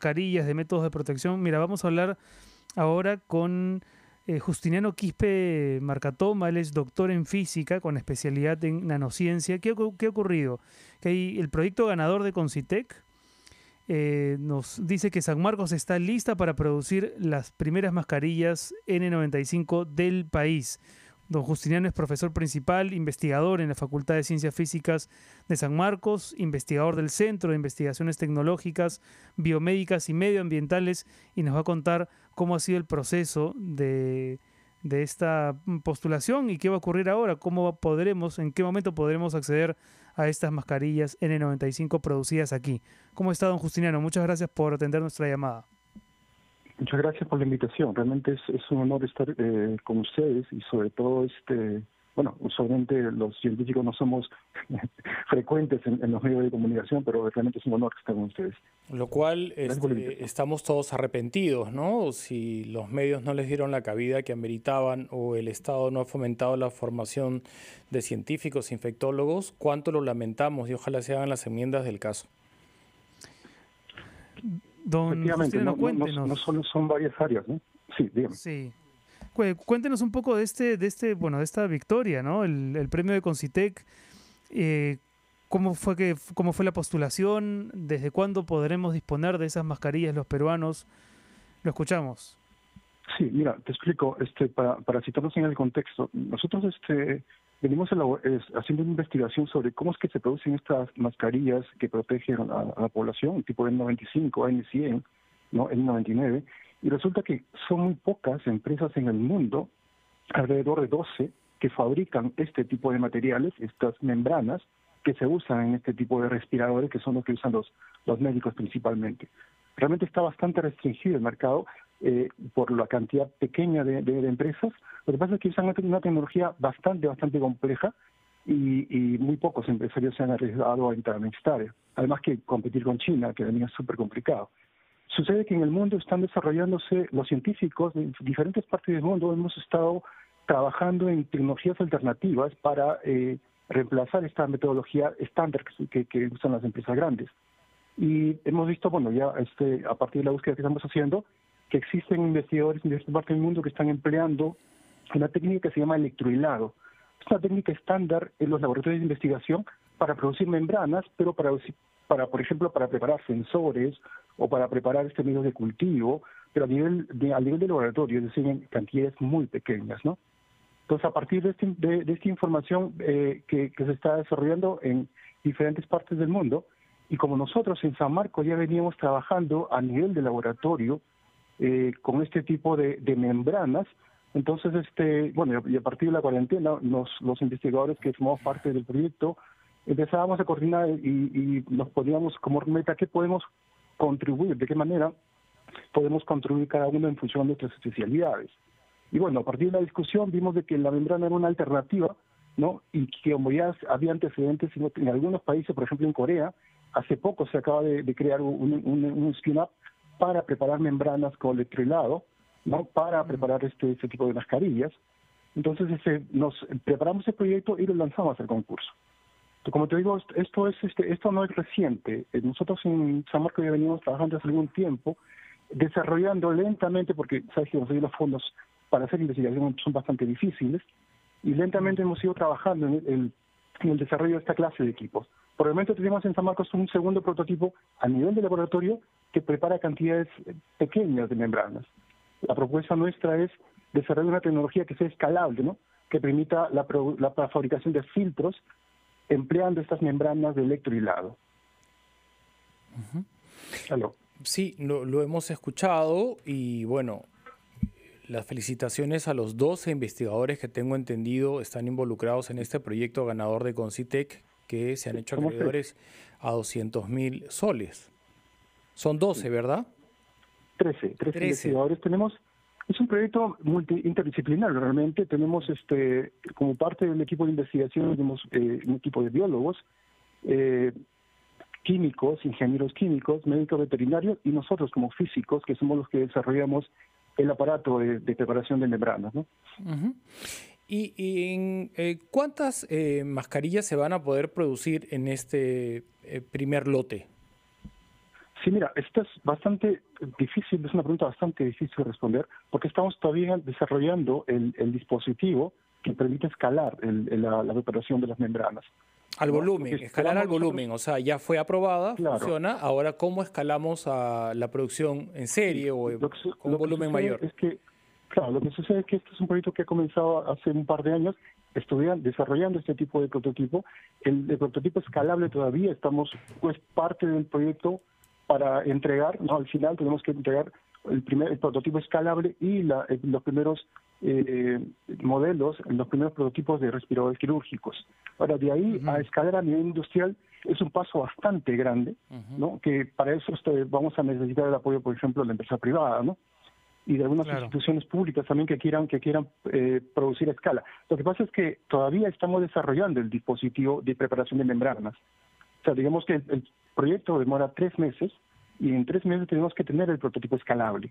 mascarillas, de métodos de protección. Mira, vamos a hablar ahora con Justiniano Quispe Marcatoma. Él es doctor en física con especialidad en nanociencia. ¿Qué ha ocurrido? Que hay el proyecto ganador de Concytec. Nos dice que San Marcos está lista para producir las primeras mascarillas N95 del país. Don Justiniano es profesor principal, investigador en la Facultad de Ciencias Físicas de San Marcos, investigador del Centro de Investigaciones Tecnológicas Biomédicas y Medioambientales, y nos va a contar cómo ha sido el proceso de esta postulación y qué va a ocurrir ahora, cómo podremos, en qué momento podremos acceder a estas mascarillas N95 producidas aquí. ¿Cómo está, don Justiniano? Muchas gracias por atender nuestra llamada. Muchas gracias por la invitación. Realmente es un honor estar con ustedes, y sobre todo, bueno, usualmente los científicos no somos frecuentes en los medios de comunicación, pero realmente es un honor estar con ustedes. Lo cual estamos todos arrepentidos, ¿no? Si los medios no les dieron la cabida que ameritaban o el Estado no ha fomentado la formación de científicos, infectólogos, cuánto lo lamentamos, y ojalá se hagan las enmiendas del caso. Don Justiniano, cuéntenos. No solo son varias áreas, ¿no? Sí, dígame. Sí. Cuéntenos un poco de esta victoria, ¿no? El premio de Concytec. ¿Cómo fue la postulación? ¿Desde cuándo podremos disponer de esas mascarillas los peruanos? Lo escuchamos. Sí, mira, te explico. Para citarnos en el contexto, nosotros venimos haciendo una investigación sobre cómo es que se producen estas mascarillas que protegen a la población, tipo N95, N100, ¿no? N99. Y resulta que son muy pocas empresas en el mundo, alrededor de 12, que fabrican este tipo de materiales, estas membranas, que se usan en este tipo de respiradores, que son los que usan los médicos principalmente. Realmente está bastante restringido el mercado por la cantidad pequeña de empresas. Lo que pasa es que usan una tecnología bastante compleja, y muy pocos empresarios se han arriesgado a entrar en esta área. Además que competir con China, que venía súper complicado. Sucede que en el mundo están desarrollándose los científicos de diferentes partes del mundo. Hemos estado trabajando en tecnologías alternativas para reemplazar esta metodología estándar que usan las empresas grandes. Y hemos visto, bueno, ya a partir de la búsqueda que estamos haciendo, que existen investigadores en diversas partes del mundo que están empleando una técnica que se llama electrohilado. Es una técnica estándar en los laboratorios de investigación para producir membranas, pero por ejemplo, para preparar sensores o para preparar medios de cultivo, pero a nivel de laboratorio, es decir, en cantidades muy pequeñas, ¿no? Entonces, a partir de esta información que se está desarrollando en diferentes partes del mundo, y como nosotros en San Marcos ya veníamos trabajando a nivel de laboratorio con este tipo de membranas, entonces, bueno, y a partir de la cuarentena, los investigadores que formamos parte del proyecto empezábamos a coordinar y nos poníamos como meta qué podemos contribuir, de qué manera podemos contribuir cada uno en función de nuestras especialidades. Y bueno, a partir de la discusión vimos de que la membrana era una alternativa, ¿no? Y que como ya había antecedentes en algunos países, por ejemplo en Corea, hace poco se acaba de crear un spin-up para preparar membranas con electrohilado, ¿no? Para preparar este tipo de mascarillas. Entonces nos preparamos el proyecto y lo lanzamos al concurso. Como te digo, esto no es reciente. Nosotros en San Marcos ya venimos trabajando hace algún tiempo, desarrollando lentamente, porque sabes que conseguir los fondos para hacer investigación son bastante difíciles, y lentamente hemos ido trabajando en el desarrollo de esta clase de equipos. Por el momento tenemos en San Marcos un segundo prototipo a nivel de laboratorio que prepara cantidades pequeñas de membranas. La propuesta nuestra es desarrollar una tecnología que sea escalable, ¿no? Que permita la fabricación de filtros empleando estas membranas de electrohilado. Uh-huh. Sí, lo hemos escuchado, y bueno, las felicitaciones a los 12 investigadores que tengo entendido están involucrados en este proyecto ganador de Concytec, que se han hecho acreedores a 200.000 soles. Son 12, ¿verdad? 13 investigadores tenemos. Es un proyecto interdisciplinar realmente. Tenemos como parte del equipo de investigación, tenemos un equipo de biólogos, químicos, ingenieros químicos, médicos veterinarios, y nosotros como físicos, que somos los que desarrollamos el aparato de preparación de membranas, ¿no? Uh-huh. ¿Y cuántas mascarillas se van a poder producir en este primer lote? Sí, mira, esta es bastante difícil, es una pregunta bastante difícil de responder, porque estamos todavía desarrollando el dispositivo que permite escalar la preparación de las membranas. Al volumen, escalar al volumen, o sea, ya fue aprobada, claro, funciona, ahora ¿cómo escalamos a la producción en serie o con un volumen mayor? Es que, claro, lo que sucede es que este es un proyecto que ha comenzado hace un par de años, desarrollando este tipo de prototipo. El prototipo escalable todavía estamos, pues, parte del proyecto para entregar, ¿no? Al final tenemos que entregar el prototipo escalable y los primeros modelos, los primeros prototipos de respiradores quirúrgicos. Ahora, de ahí a escalar a nivel industrial es un paso bastante grande, ¿no? Que para eso vamos a necesitar el apoyo, por ejemplo, de la empresa privada, ¿no? Y de algunas instituciones públicas también que quieran producir a escala. Lo que pasa es que todavía estamos desarrollando el dispositivo de preparación de membranas. O sea, digamos que el proyecto demora 3 meses y en 3 meses tenemos que tener el prototipo escalable,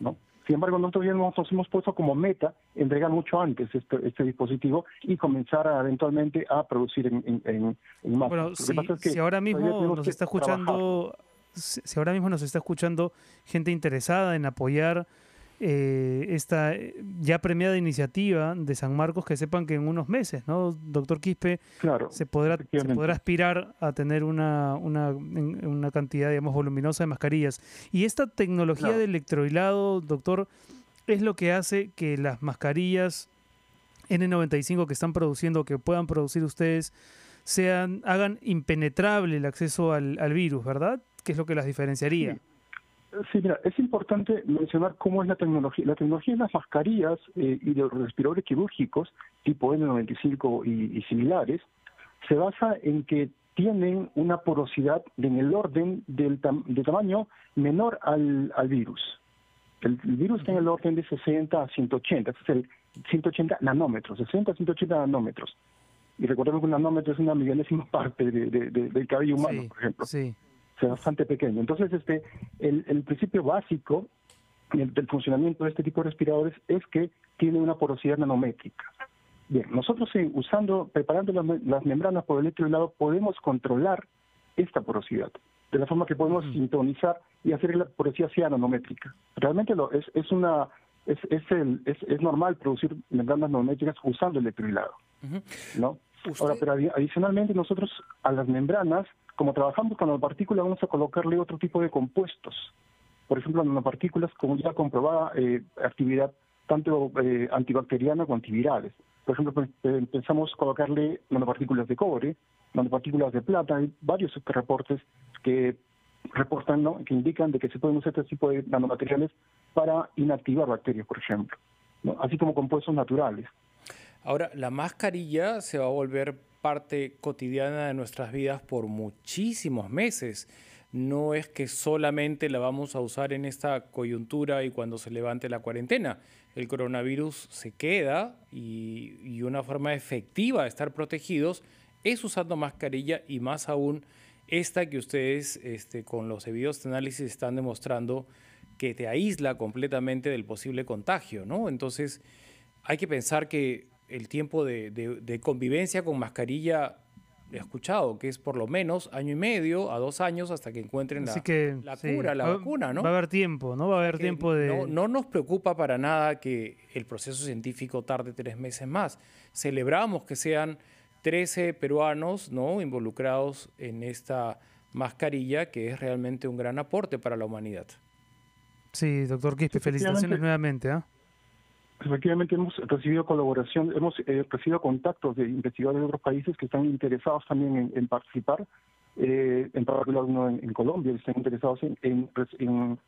¿no? Sin embargo, nosotros ya nos hemos puesto como meta entregar mucho antes este dispositivo y comenzar eventualmente a producir en masa. Bueno, si ahora mismo nos está escuchando, gente interesada en apoyar esta ya premiada iniciativa de San Marcos, que sepan que en unos meses, ¿no, doctor Quispe? Claro, se podrá aspirar a tener una cantidad, digamos, voluminosa de mascarillas. Y esta tecnología de electrohilado, doctor, es lo que hace que las mascarillas N95 que están produciendo, que puedan producir ustedes, hagan impenetrable el acceso al virus, ¿verdad? ¿Qué es lo que las diferenciaría? Sí. Sí, mira, es importante mencionar cómo es la tecnología. La tecnología de las mascarillas y de los respiradores quirúrgicos tipo N95 y similares se basa en que tienen una porosidad en el orden de tamaño menor al virus. El virus está en el orden de 60 a 180, es el 180 nanómetros, 60 a 180 nanómetros. Y recordemos que un nanómetro es una millonésima parte del cabello humano, por ejemplo. Sí. Bastante pequeño. Entonces, el principio básico del funcionamiento de este tipo de respiradores es que tiene una porosidad nanométrica. Bien, nosotros preparando las membranas por electrohilado podemos controlar esta porosidad, de la forma que podemos sintonizar y hacer que la porosidad sea nanométrica. Realmente es normal producir membranas nanométricas usando electrohilado, ¿no? Ahora, pero adicionalmente nosotros a las membranas, como trabajamos con nanopartículas, vamos a colocarle otro tipo de compuestos. Por ejemplo, nanopartículas con ya comprobada actividad tanto antibacteriana como antivirales. Por ejemplo, pensamos colocarle nanopartículas de cobre, nanopartículas de plata. Hay varios reportes que reportan, ¿no?, que indican de que se pueden usar este tipo de nanomateriales para inactivar bacterias, por ejemplo, ¿no? Así como compuestos naturales. Ahora, la mascarilla se va a volver parte cotidiana de nuestras vidas por muchísimos meses. No es que solamente la vamos a usar en esta coyuntura y cuando se levante la cuarentena. El coronavirus se queda y una forma efectiva de estar protegidos es usando mascarilla, y más aún esta que ustedes con los debidos análisis están demostrando que te aísla completamente del posible contagio, ¿no? Entonces, hay que pensar que el tiempo de convivencia con mascarilla, he escuchado que es por lo menos 1.5 a 2 años hasta que encuentren la vacuna, ¿no? Va a haber tiempo, ¿no? Va a haber tiempo de... No nos preocupa para nada que el proceso científico tarde 3 meses más. Celebramos que sean 13 peruanos, ¿no?, involucrados en esta mascarilla, que es realmente un gran aporte para la humanidad. Sí, doctor Quispe, felicitaciones nuevamente, ¿ah? Efectivamente, hemos recibido colaboración, hemos recibido contactos de investigadores de otros países que están interesados también en participar, en particular uno en Colombia, que están interesados en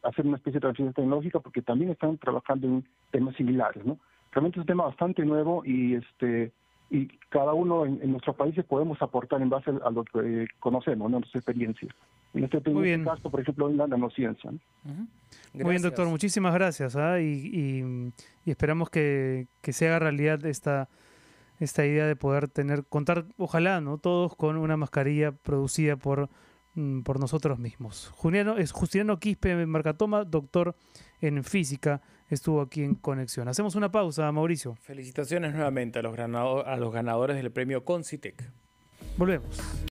hacer una especie de transferencia tecnológica, porque también están trabajando en temas similares, ¿no? Realmente es un tema bastante nuevo y cada uno en nuestros países podemos aportar en base a lo que conocemos, ¿no?, nuestras experiencias. En este caso, por ejemplo, en la nanociencia, ¿no? Muy bien, doctor, muchísimas gracias, ¿eh? Y esperamos que se haga realidad esta idea de poder contar, ojalá, ¿no?, todos con una mascarilla producida por nosotros mismos. Justiniano Quispe Marcatoma, doctor en física, estuvo aquí en Conexión. Hacemos una pausa, Mauricio. Felicitaciones nuevamente a los ganadores del premio Concytec. Volvemos.